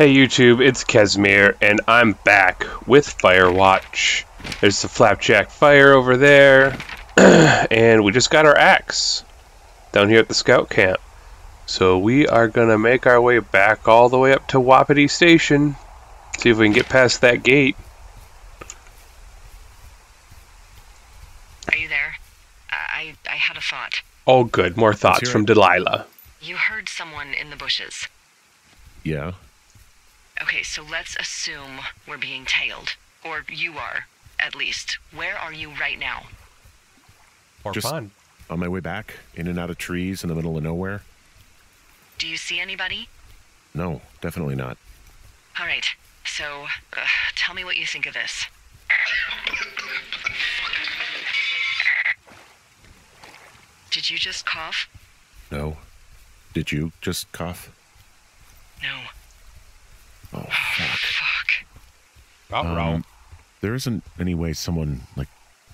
Hey YouTube, it's Kesmir, and I'm back with Firewatch. There's the Flapjack Fire over there, and we just got our axe down here at the scout camp. So we are gonna make our way back all the way up to Wapiti Station, see if we can get past that gate. Are you there? I had a thought. Oh good, more thoughts from Delilah. You heard someone in the bushes. Yeah. Okay, so let's assume we're being tailed. Or you are, at least. Where are you right now? Pork Pond. On my way back, in and out of trees in the middle of nowhere. Do you see anybody? No, definitely not. All right, so tell me what you think of this. Did you just cough? No. Did you just cough? No. Oh, fuck. Got wrong. There isn't any way someone, like,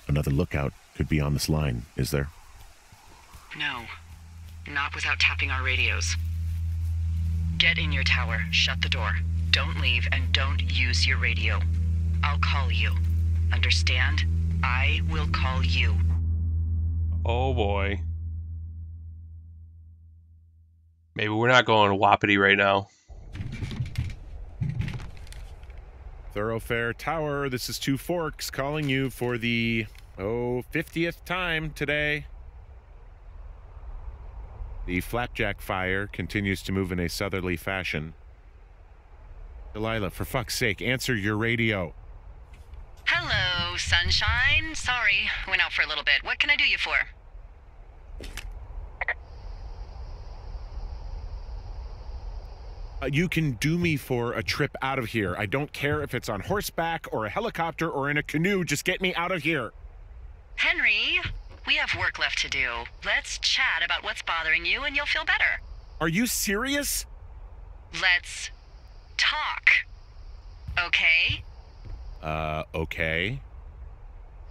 another lookout could be on this line, is there? No. Not without tapping our radios. Get in your tower, shut the door. Don't leave, and don't use your radio. I'll call you. Understand? I will call you. Oh, boy. Maybe we're not going to Wapiti right now. Thoroughfare Tower, this is Two Forks calling you for the, 50th time today. The Flapjack Fire continues to move in a southerly fashion. Delilah, for fuck's sake, answer your radio. Hello, sunshine. Sorry, went out for a little bit. What can I do you for? You can do me for a trip out of here. I don't care if it's on horseback or a helicopter or in a canoe. Just get me out of here. Henry, we have work left to do. Let's chat about what's bothering you and you'll feel better. Are you serious? Let's talk. Okay? Okay.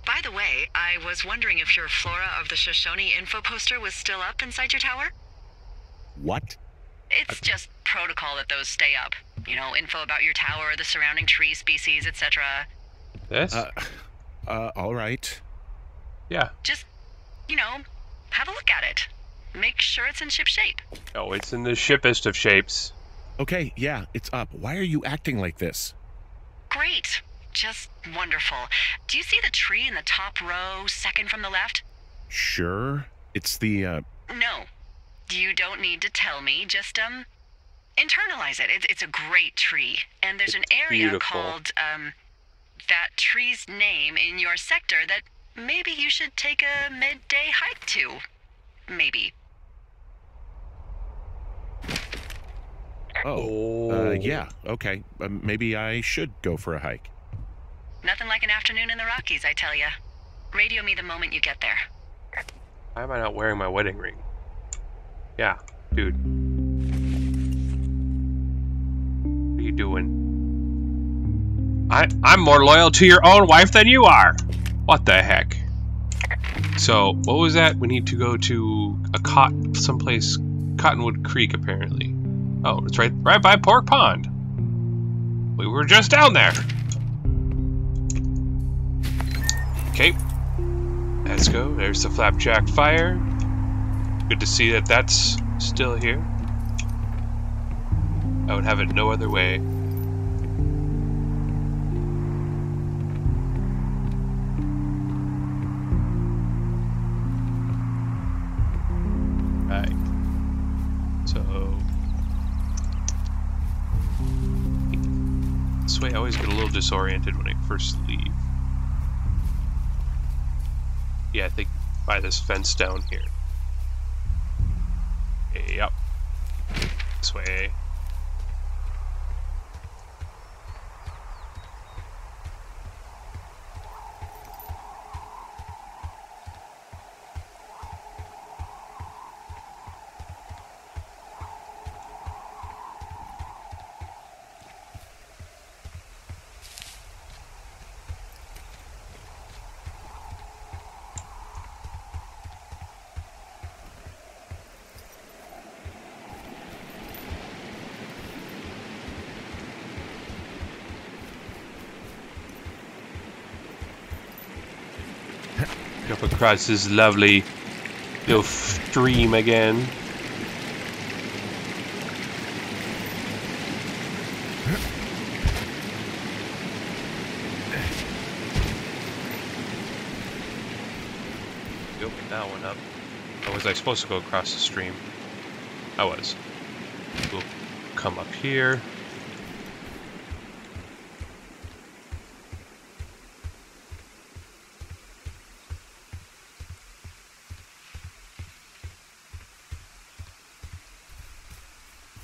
By the way, I was wondering if your Flora of the Shoshone info poster was still up inside your tower? What? It's just protocol that those stay up. You know, info about your tower, the surrounding tree species, etc. This? All right. Yeah. Just, you know, have a look at it. Make sure it's in ship shape. Oh, it's in the shippest of shapes. Okay, yeah, it's up. Why are you acting like this? Great. Just wonderful. Do you see the tree in the top row, second from the left? Sure. It's the, No. You don't need to tell me, just, internalize it. It's a great tree, and there's an area called, that tree's name in your sector that maybe you should take a midday hike to. Maybe. Oh, yeah, okay. Maybe I should go for a hike. Nothing like an afternoon in the Rockies, I tell ya. Radio me the moment you get there. Why am I not wearing my wedding ring? Yeah, dude. What are you doing? I'm more loyal to your own wife than you are! What the heck? So, what was that? We need to go to a someplace, Cottonwood Creek, apparently. Oh, it's right by Pork Pond. We were just down there. Okay. Let's go. There's the Flapjack Fire. Good to see that that's still here. I would have it no other way. Alright. So... this way I always get a little disoriented when I first leave. Yeah, I think by this fence down here. Yep. This way. up across this lovely little stream again. We opened that one up. Or was I supposed to go across the stream? I was. We'll come up here.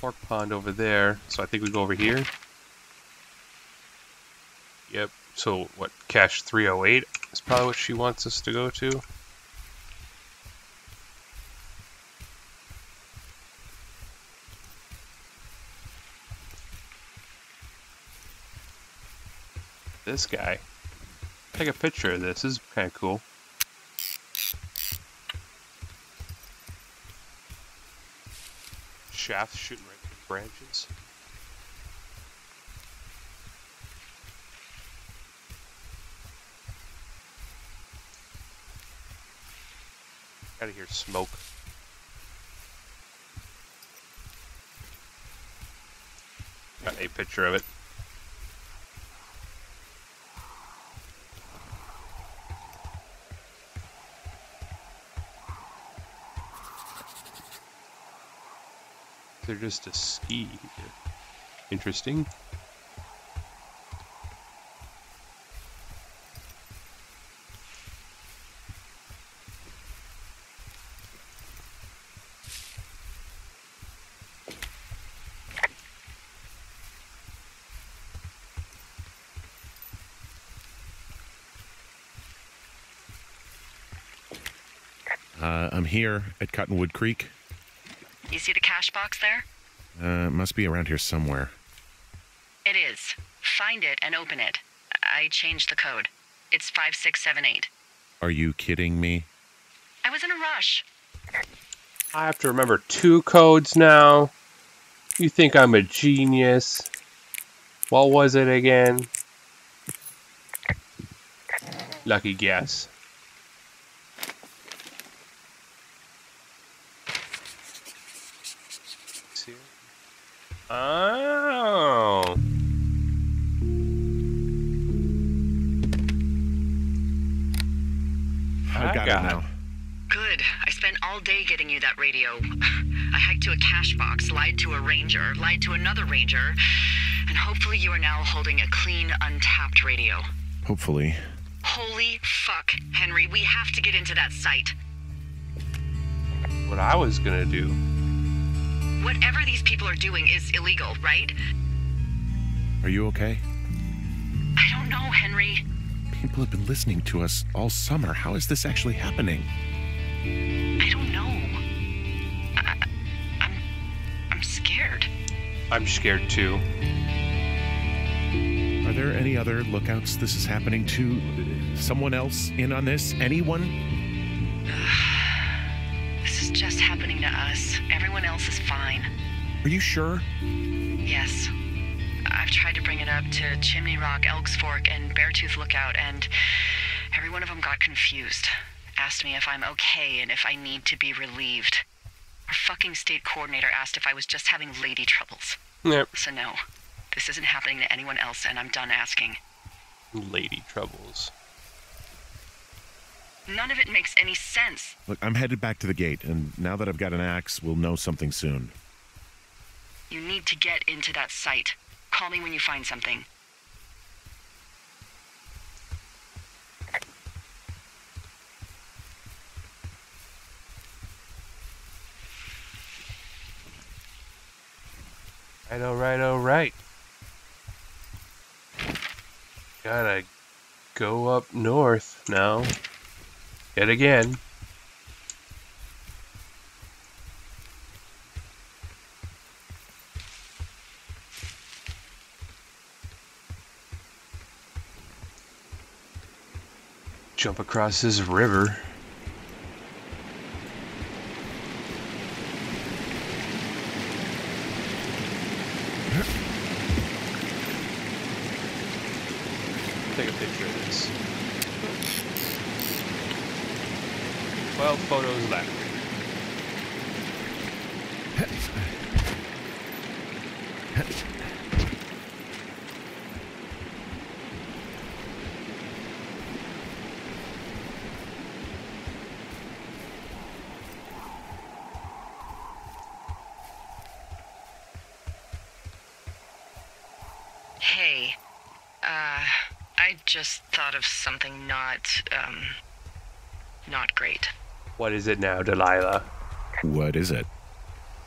Pork Pond over there, so I think we go over here. Yep, so what, Cache 308 is probably what she wants us to go to. This guy. Take a picture of this. This is kind of cool. Shafts shooting right through branches. Gotta hear smoke. Got a picture of it. They're just a ski. Interesting. I'm here at Cottonwood Creek. You see the cash box there? It must be around here somewhere. It is. Find it and open it. I changed the code. It's 5678. Are you kidding me? I was in a rush. I have to remember 2 codes now. You think I'm a genius. What was it again? Lucky guess. Oh. I got it now. Good. I spent all day getting you that radio. I hiked to a cash box, lied to a ranger, lied to another ranger, and hopefully you are now holding a clean, untapped radio. Hopefully. Holy fuck, Henry. We have to get into that site. What I was gonna do. Whatever these people are doing is illegal, right? Are you okay? I don't know, Henry. People have been listening to us all summer. How is this actually happening? I don't know. I'm scared. I'm scared too. Are there any other lookouts this is happening to? Someone else in on this? Anyone? This is just happening to us. Everyone else is fine. Are you sure? Yes. I've tried to bring it up to Chimney Rock, Elks Fork, and Beartooth Lookout, and every one of them got confused. Asked me if I'm okay and if I need to be relieved. Our fucking state coordinator asked if I was just having lady troubles. Yep. So no, this isn't happening to anyone else, and I'm done asking. Lady troubles. None of it makes any sense. Look, I'm headed back to the gate, and now that I've got an axe, we'll know something soon. You need to get into that site. Call me when you find something. All right. Gotta go up north now. Yet again. Jump across this river. Take a picture of this. 12 photos left. Hey, I just thought of something not great. What is it now, Delilah? What is it?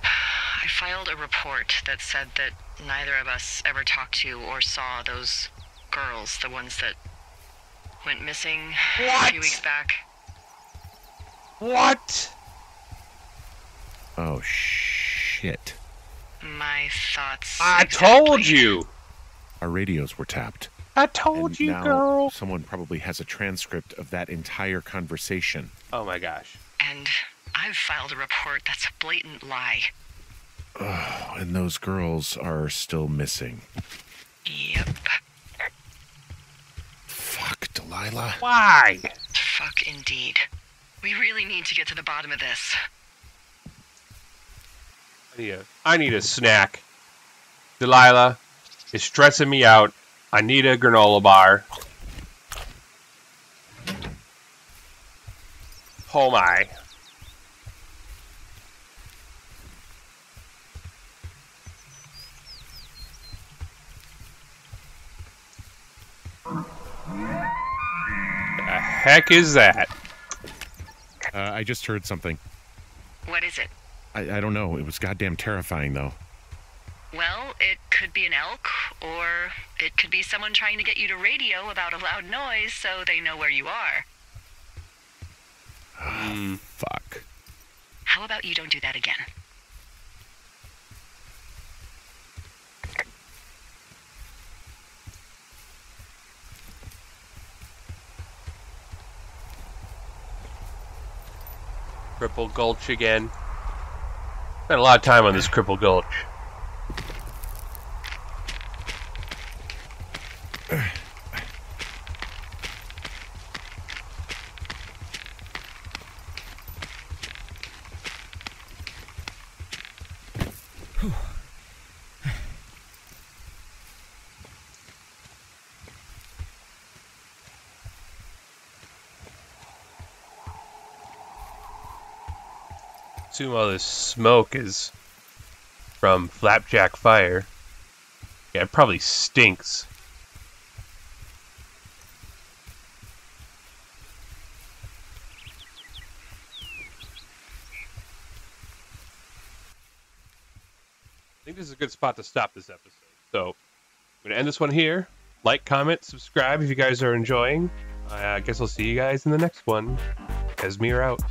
I filed a report that said that neither of us ever talked to or saw those girls, the ones that went missing a few weeks back. What? Oh, shit. My thoughts... I told you! Our radios were tapped. I told you, girl. Someone probably has a transcript of that entire conversation. Oh my gosh. And I've filed a report that's a blatant lie. Oh, and those girls are still missing. Yep. Fuck, Delilah. Why? Fuck indeed. We really need to get to the bottom of this. I need a snack. Delilah is stressing me out. I need a granola bar. Oh my. The heck is that? I just heard something. What is it? I don't know. It was goddamn terrifying, though. Well, it could be an elk, or it could be someone trying to get you to radio about a loud noise so they know where you are. Fuck. How about you don't do that again? Cripple Gulch again. Spent a lot of time on this Cripple Gulch. I assume all this smoke is from Flapjack Fire. Yeah, it probably stinks. I think this is a good spot to stop this episode. So, I'm gonna end this one here. Like, comment, subscribe if you guys are enjoying. I guess I'll see you guys in the next one. Esmeer out.